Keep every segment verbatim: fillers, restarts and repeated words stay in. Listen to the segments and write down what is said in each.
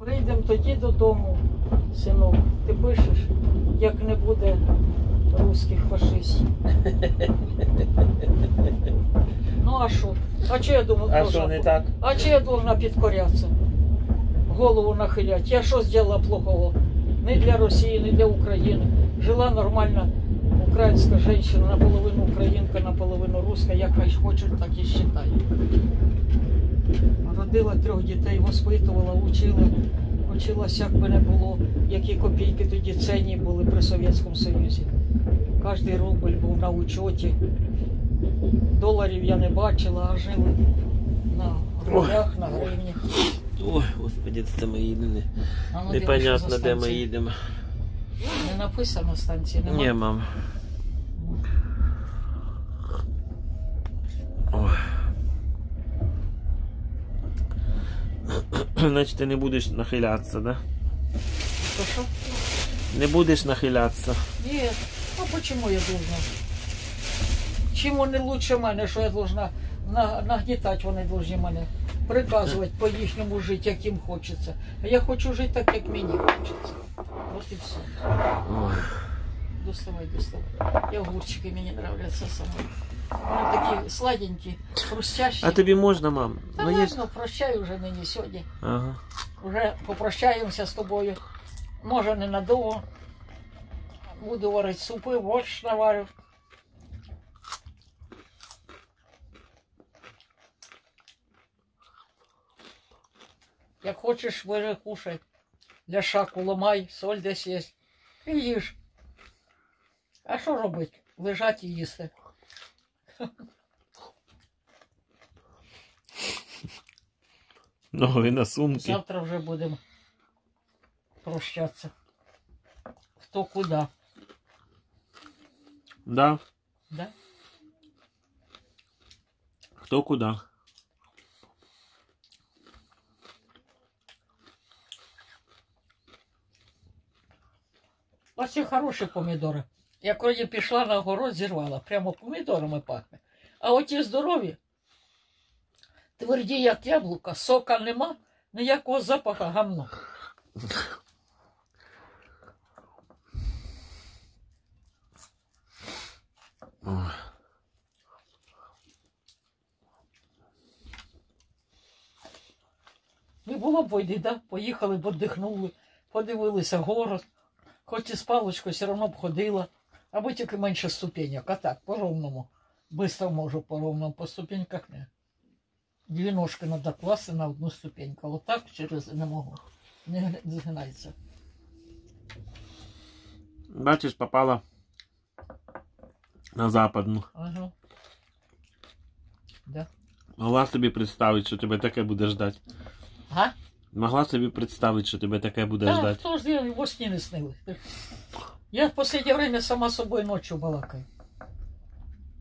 Прийдемо тоді додому, синок, ти пишеш, як не буде русських фашистів. Ну а що? А чи я думав, а що не так? А чи я должна підкорятися? Голову нахиляти? Я що зробила плохого? Не для Росії, не для України. Жила нормально українська жінка, наполовину українка, наполовину руська, як хочуть, так і вважаю. Родила трьох дітей, воспитувала, учила, училася, як би не було, які копійки тоді цінні були при Совєтському Союзі. Кожний рубль був на учоті, доларів я не бачила, а жили на рублях, на гривнях. Ой, Господи, це ми їдемо, непонятно, де ми їдемо. Не написано станції, нема? Ні, мам. Значить, ти не будеш нахилятися, да? То що? Не будеш нахилятися. Ні, а чому я должна? Чим вони лучше мене, що я должна нагнітати, вони должні мене приказувати по їхньому жити, як їм хочеться. А я хочу жити так, як мені хочеться. От і все. Ой. Доставай, доставай. Я огурчики, мені нравляться саме. Вони такі сладенькі, хрустящі. А тобі можна, мам? Та ну, можна, є... прощай уже мені сьогодні. Ага. Уже попрощаємося з тобою. Може ненадовго. Буду варити супи, борщ наварю. Як хочеш, бери, кушай. Ляшаку ламай, соль десь є. І їж. А що робити? Лежать і їсти. Ноги на сумки. Завтра вже будемо прощатися. Хто куди. Да. Да? Хто куди. Ось ці хороші помідори. Я коли пішла на город, зірвала. Прямо помідорами пахне. А оті здорові, тверді, як яблука, сока нема, ніякого запаху, гамно. Не було б війни, да? Поїхали б, віддихнули, подивилися город. Хоч і з паличкою, все одно б ходила. Або тільки менше ступеньок, а так, по-ровному. Быстро можу по-ровному, по ступеньках не. Дві ножки треба класти на одну ступеньку, але так через не можу. Не згинається. Бачиш, попала на западну. Ага. Да. Могла собі представити, що тебе таке буде ждати? А? Могла собі представити, що тебе таке буде ждати? Так, хто ж я його сні не снили. Я в последнє время сама собою ночью балакаю.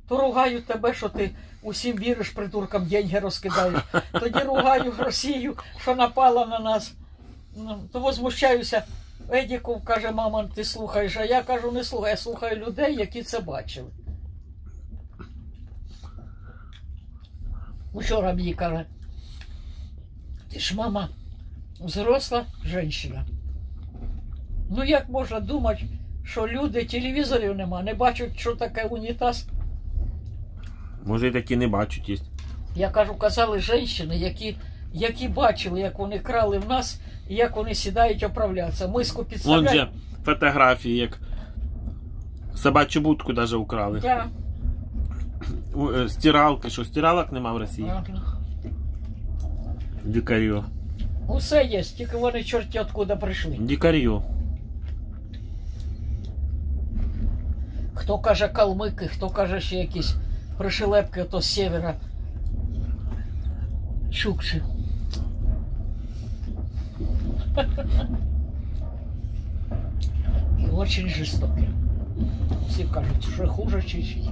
То ругаю тебе, що ти усім віриш, придуркам деньги розкидаєш. Тоді ругаю Росію, що напала на нас. То возмущаюся. Едіков каже, мама, ти слухаєш. А я кажу, не слухаю. Я слухаю людей, які це бачили. Вчора мені каже, ти ж, мама, взросла жінка. Ну як можна думати, що люди, телевізорів нема, не бачать, що таке унітаз. Може, і такі не бачать є. Я кажу, казали жінки, які, які бачили, як вони крали в нас, і як вони сідають оправлятися. Миску підставляють. Вон же фотографії, як собачу будку навіть украли. Да. Стиралки, що стиралок нема в Росії? Ага. Дикарьо. Усе є, тільки вони чорті откуда прийшли. Дикарьо. Хто каже калмики, хто каже ще якісь пришелепки, то з севера. Чукчі. І дуже жорстокі. Всі кажуть, що хуже чечені.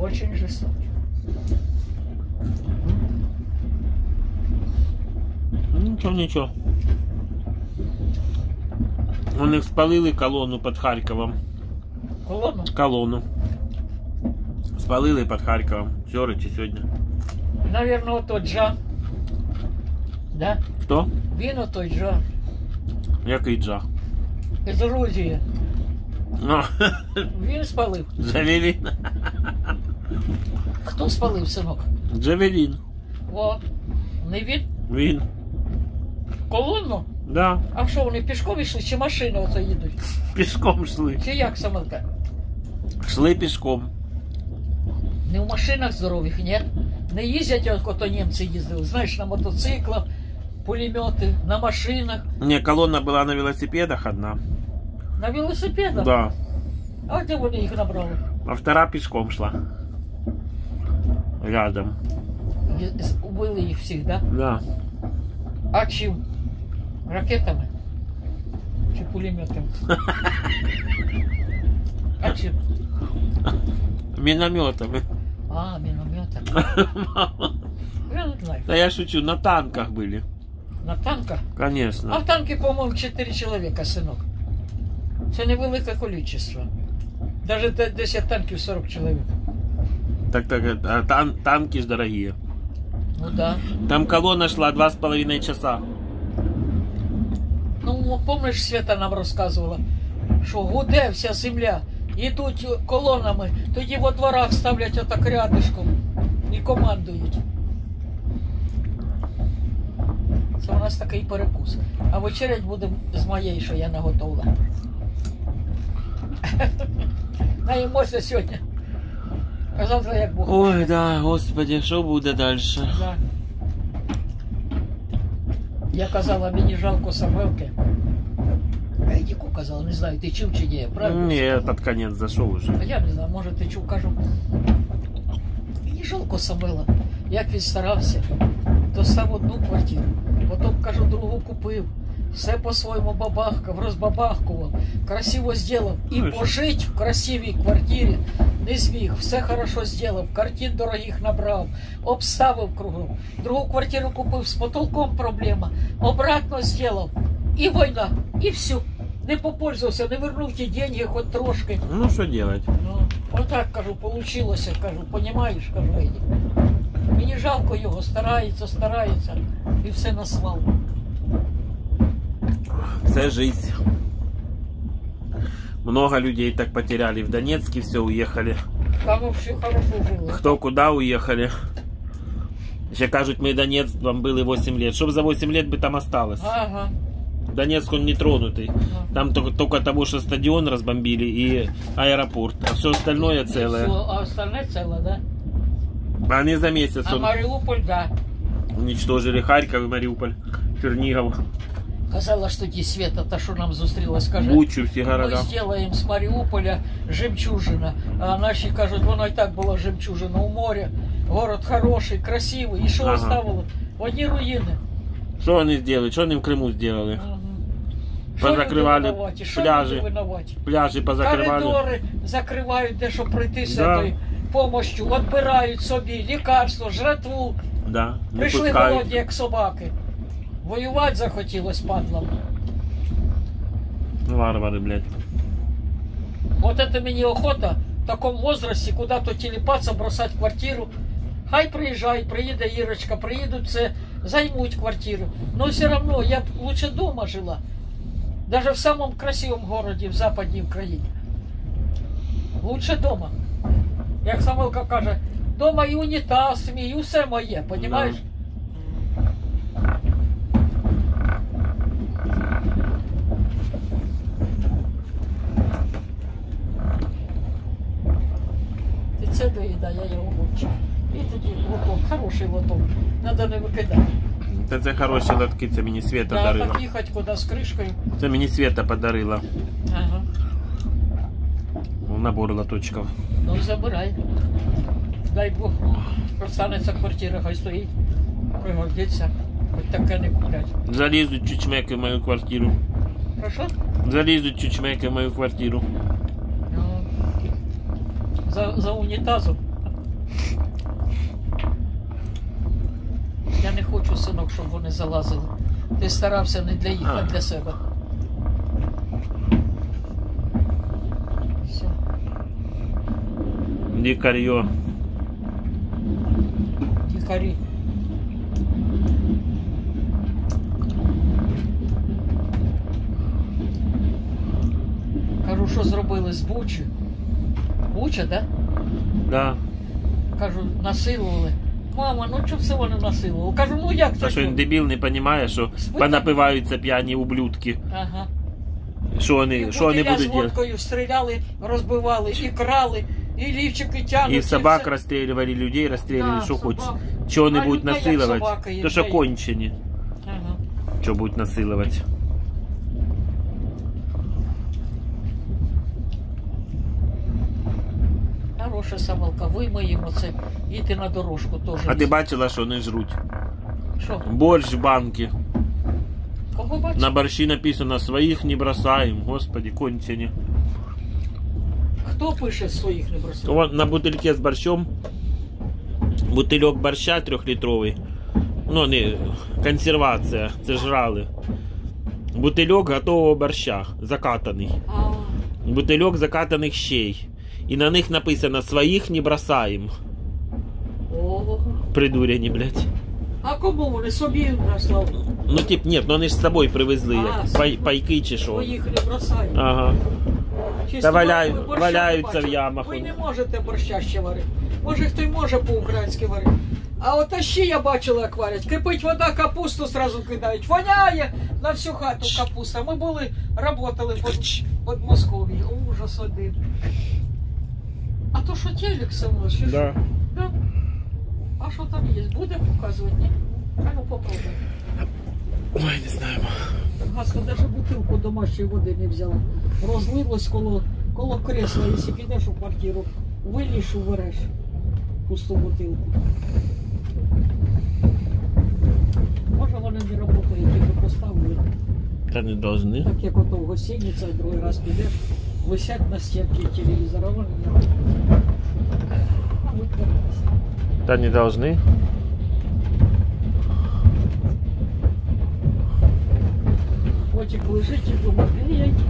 Дуже жорстокі. Нічого, нічого. Вони спалили колону під Харковом. Колону? Колону. Спалили під Харковом. Вчора чи сьогодні. Наверное, ото Джа. Да? Хто? Він ото Джа. Який джа. З Грузії. Ну. Він спалив. Джевелін. Хто спалив, синок? Джевелін. О, не він? Він. Колонну? Да. А що, вони пішком йшли чи машини оце їдуть? Пішком йшли. Чи як, Самвелка? Йшли пішком. Не в машинах здорових, ні? Не їздять, як ото німці їздили, знаєш, на мотоциклах, пулемети, на машинах. Ні, колонна була на велосипедах одна. На велосипедах? Да. А де вони їх набрали? А втора пішком йшла. Рядом. Убили їх всіх, да? Да. А чим? Ракетами? Чи пулеметами? А чим? Минометами. А, минометами. Да я шучу, на танках были. На танках? Конечно. А в танке, по-моему, четыре человека, сынок. Это невелике количество. Даже десять танков сорок человек. Так, так, а тан танки ж дорогие. Ну да. Там колонна шла два с половиной часа. Ну, помнишь, Света нам рассказывала, что гуде вся земля. Йдуть колонами, тоді во дворах ставлять отак рядишком і командують. Це у нас такий перекус. А вечерять будемо з моєї, що я наготовила. Наїмося сьогодні. А завтра як Бог. Ой, да, Господи, що буде далі? Да. Я казала, мені жалко Самвелки. Эдику казал, не знаю, ты чув чи не, правильно? Нет, под конец зашел уже. А я не знаю, может ты чув, кажу. Мені жалко Самвела, як він старався. То став одну квартиру, потім, кажу, другу купив. Все по-своєму бабахкав, розбабахкував, красиво зробив. І пожити в красивій квартирі не зміг, все хорошо зробив, картин дорогих набрав, обставив кругом. Другу квартиру купив, з потолком проблема, обратно зробив. І війна, і все. Не попользовался, не вернул те деньги хоть трошки. Ну, что делать? Ну, вот так, кажу, получилось, кажу, понимаешь, кажу, Эдик. Мне жалко его, старается, старается, и все на свалку. Это жизнь. Много людей так потеряли. В Донецке все уехали. Там вообще хорошо было. Кто куда уехали. Еще, кажут, мы Донецк там были восемь лет. Чтоб за восемь лет бы там осталось. Ага. Донецк он не тронутый. Там только, только того, что стадион разбомбили и аэропорт. А все остальное целое. А остальное целое, да? Они за месяц. А он... Мариуполь, да. Уничтожили Харьков и Мариуполь. Чернигов. Казала, что здесь Света, то что нам зустрелась, скажи. Бучу все города. Мы сделаем с Мариуполя жемчужина. А наши кажут, воно и так была жемчужина у моря. Город хороший, красивый. И что ага. Оставило? Одни руины. Что они сделали? Что они в Крыму сделали? Угу. Позакрывали пляжи, пляжи позакрывали. Коридоры закрывают, где чтобы пройти с да. Этой помощью. Отбирают себе лекарства, жратву. Да, пришли голодные, як собаки. Воевать захотелось, падлам. Варвары, блядь. Вот это мне охота в таком возрасте куда-то телепаться, бросать квартиру. Хай приезжай, приеда Ирочка, приедут все, займут квартиру. Но все равно я лучше дома жила. Даже в самом красивом городе, в западной Украине. Лучше дома. Как Самвелка каже, дома и унитаз, и все мое, понимаешь? Ты це доедай, я его хочу. І тоді лоток, хороший лоток, треба не викидати. Та це хороші лотки, це мені Света да, дарила. Так їхати куди з кришкою. Це мені Света подарила. Ага. Набор лоточків. Ну забирай. Дай Бог, простанеться квартира, хай стоїть, пригодиться. Хоч таке не куплять. Залізуть чучмеки в мою квартиру. Прошу? Залізуть чучмеки в мою квартиру. Ну, за, за унітазом. Я не хочу, синок, щоб вони залазили. Ти старався не для їх, а для себе. Все. Дікарьо. Дікарі. що зробили з Бучі? Буча, да? Да. Кажу, насилували. Мама, ну чого все вони насилували? Кажу, ну як це? Та що він дебіл, не розуміє, що понапиваються п'яні ублюдки. Ага. Що вони, що вони будуть робити? Водкою стріляли, розбивали, і крали, і лівчики тягнуть. І собак розстрілювали, людей розстрілювали, що хочеш. Чого вони будуть насилувати? То що кончені. Ага. Чого будуть насилувати? Хороша самолка, вимаємо це, їдьте на дорожку теж. А ти бачила, що вони жруть? Що? Борщ в банки. Кого бачила? На борщі написано, своїх не бросаємо, господи, кончені. Хто пише, своїх не бросаємо? На бутильці з борщом, бутильок борща трьохлітровий, ну не, консервація, це жрали. Бутильок готового борща, закатаний. Бутильок закатаних щей. И на них написано, своих не бросаем. Ого. Придуряне, блядь. А кому вони? Собі бросали? Ну, типа, нет, но они же с собой привезли. А, пай, пайки чи шо. Своих не бросаем. Ага. Чисто, да валяю, валяются в ямах. Вы не можете борща ще варить. Може, хто й може по-українськи варити. А от ще я бачила, як варять. Кипить вода, капусту сразу кидають. Воняє на всю хату капуста. Ми були, работали в Подмосков'ї. Ужас один. А то, что телек со мной, что? Да. Да. А что там есть? Будем показывать, нет? А ну попробуем. Ой, не знаю. Гаска даже бутылку домашней воды не взяла. Розлилась коло, коло кресла. Если пойдешь в квартиру, вылишь, уберешь пустую бутылку. Может, они не работают, только поставили. Да не должны. Так, как вот в гостинице, в другой раз пойдешь. Висять на стенке телевизора, а вот да не должны. Котик лежит и думает, э, я еду,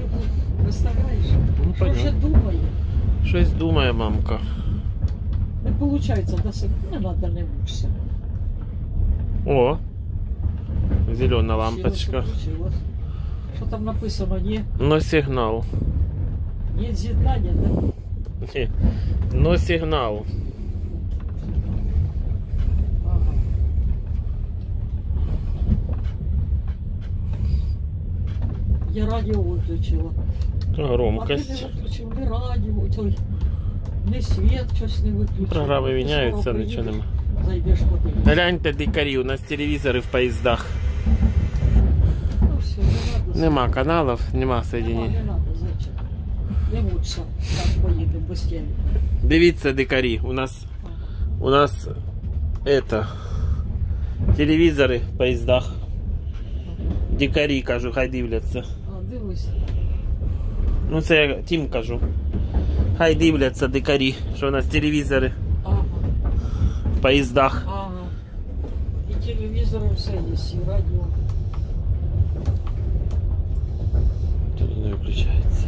представляешь? Ну, что же думаю? Что-то думаю, мамка. Не получается, да, не надо, не учишься. О, зеленая лампочка. Что там написано? Не? Но сигнал. Нет зеркания, да? Нет, но сигнал. Ага. Я радио выключила. Громкость. А ты не выключил, не радио, ой, не свет, что-то не выключил. Программы меняются, ничего нема. Зайдешь потом. Глянь-то, дикари, у нас телевизоры в поездах. Ну все, не надо. Нема каналов, нема соединений. Нема, не надо. Не лучше, так поїдемо постійно. Дивіться, дикарі, у нас, у нас это, телевізори в поїздах. Дикарі, кажу, хай дивляться. А, дивись. Ну це я тим кажу. Хай дивляться, дикарі, що у нас телевізори ага. в поїздах. Ага. І телевізори все є, і радіо. Тут не виключається.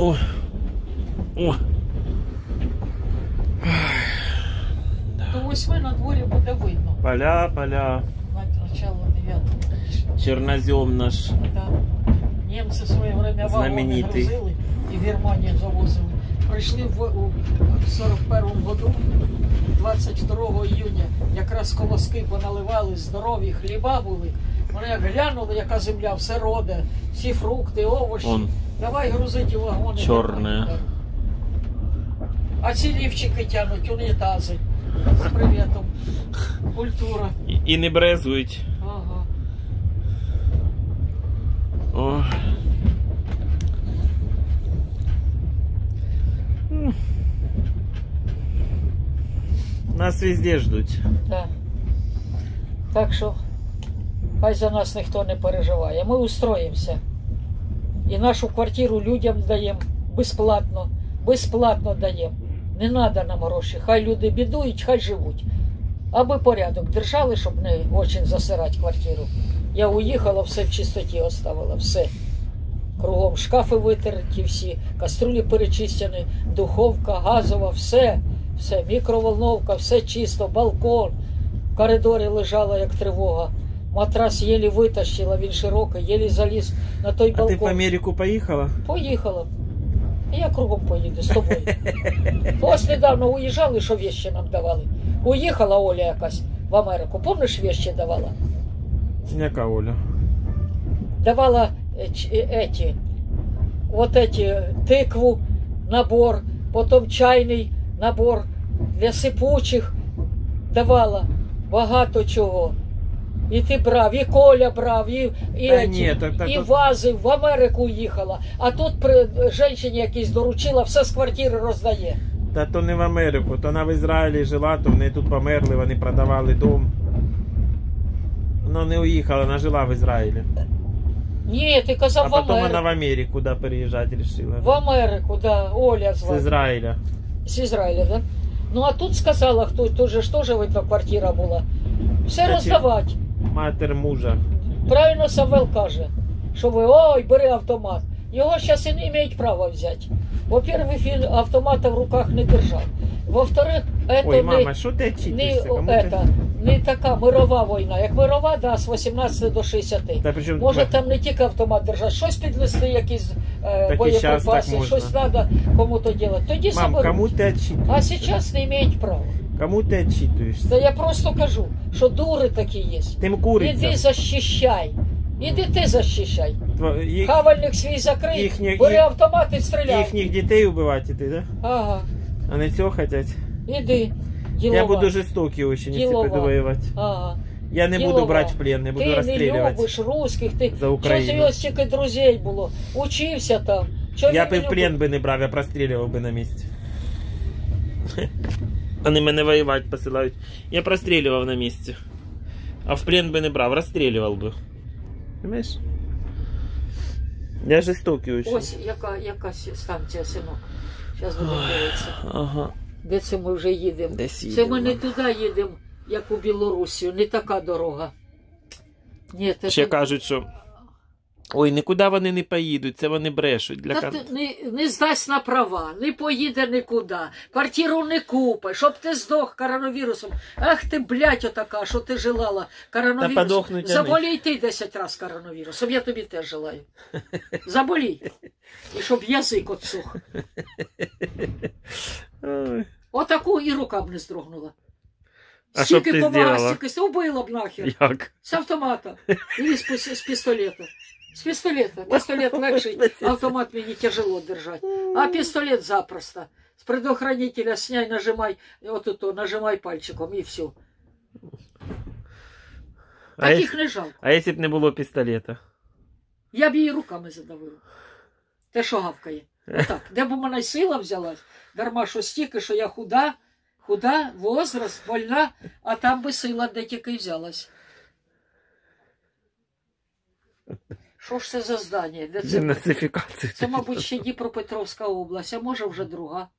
О, о. То восьми на дворі буде видно. Поля, поля. Начало дев'ятого. Чернозем наш. Да. Німці в своє время вагони грузили і в Германію завозили. Прийшли в сорок першому году, двадцять другого июня, якраз колоски поналивали, здорові хліба були. Вони як глянули, яка земля, все роде, всі фрукти, овочі. Он. Давай грузить у вагони. Чорне. А ці лівчики тянуть, унітази. З приветом. Культура. І, і не брезують. Ага. О. Нас везде ждуть. Да. Так що, хай за нас ніхто не переживає. Ми устроїмося. И нашу квартиру людям даем бесплатно, бесплатно даем. Не надо нам гроші, хай люди бідують, хай живуть. Аби порядок держали, щоб не очень засирать квартиру. Я уїхала, все в чистоті оставила, все. Кругом шкафи витерті всі, каструлі перечистені, духовка, газова, все. все, мікроволновка, все чисто, балкон. В коридорі лежала, як тривога. Матрас єлі витащила, він широкий, єлі заліз на той балкон. А ти в Америку поїхала? Поїхала. Я кругом поїду з тобою. Ось недавно уїжджали, що вещи нам давали. Уїхала Оля якась в Америку. Помниш, вещи давала? Яка Оля? Давала эти, вот эти, тыкву, набор, потом чайний набор для сипучих. Давала багато чого. І ти брав, і Коля брав, і, і, эти, ні, так, так, і вази, в Америку їхала. А тут при жінці якійсь доручила, все з квартири роздає. Та то не в Америку, то вона в Ізраїлі жила, то вони тут померли, вони продавали дом. Вона не уїхала, вона жила в Ізраїлі. Ні, ти казав а в Америку. А потім вона в Америку, да, переїжджати вирішила. В Америку, да, Оля звала. З Ізраїля. З Ізраїля, да. Ну а тут сказала, хто, тут же ж теж видно квартира була. Все та роздавати. Матер мужа. Правильно Самвел каже, що ви, ой, бери автомат. Його зараз і не мають права взяти. Во-первых, він автомата в руках не держав. Во-вторых, ой, мама, що ти очікуєшся? Не така мирова війна. Як мирова, да, з вісімнадцяти до шістдесяти. Та, причому, може там не тільки автомат держати, щось підвести, якісь е, боєприпаси, щось треба кому-то робити. Тоді мам, кому ти очікуєшся? А зараз не мають права. Кому ти відчитуєшся? Та я просто кажу, що дури такі є. Тим куриця. Іди захищай. Іди ти захищай. Їх... Хавальник свій закрий, їхніх... бери автомат і стріляй. Їхніх дітей вбивати ти, да? Ага. Вони цього хочуть? Іди. Ділова. Я буду жорстокий дуже, не підвоювати. Ага. Я не Ділова. Буду брати в плен, не буду ти розстрілювати. Ти не любиш русських, ти... за Україну. Що з його стільки друзей було? Учився там. Чого я б в плен би не брав, я б розстрілював би на місці. Вони мене воювати посилають. Я прострілював на місці. А в плен би не брав, розстрілював би. Понимаєш? Я жорстокий дуже. Ось яка, яка станція, синок. Зараз буде дивитися. Ага. Де це ми вже їдемо? Це ми не туди їдемо, як у Білорусі. Не така дорога. Ні, це ще це... кажуть, що... Ой, нікуди вони не поїдуть, це вони брешуть. Для кар... не, не здасть на права, не поїде нікуди, квартиру не купи, щоб ти здох коронавірусом. Ах ти, блядь, отака, що ти желала коронавірусом. Заболій ти десять разів коронавірусом, я тобі теж желаю. Заболій, і щоб язик отсух. Отаку і рукам не здрогнула. А стільки що б ти зробила? Убила б нахер. Як? З автомата і з, з пістолета. С пистолета. Пистолет легший, автомат мне тяжело держать. А пистолет запросто. С предохранителя сняй, нажимай, вот это, нажимай пальчиком и все. А таких не жалко. А если бы не было пистолета? Я бы ей руками задавила. Те, що гавкає. Отак. Де б у мене сила взялась, дарма що стільки, що я худа, худа, возраст, больна, а там би сила де тільки взялась. Що ж це за здання? Денацифікація. Це, мабуть, ще Дніпропетровська область, а може вже друга.